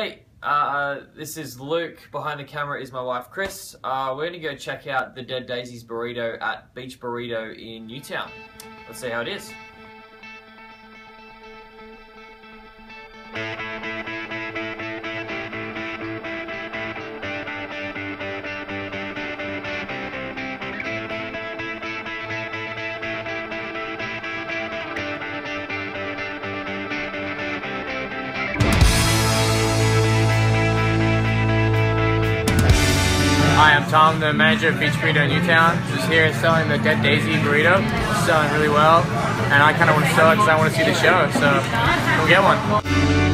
Hey, this is Luke. Behind the camera is my wife Chris. We're going to go check out the Dead Daisies burrito at Beach Burrito in Newtown. Let's see how it is. Hi, I'm Tom, the manager of Beach Burrito in Newtown. Just here selling the Dead Daisy burrito. It's selling really well, and I kind of want to sell it because I want to see the show, so we'll get one.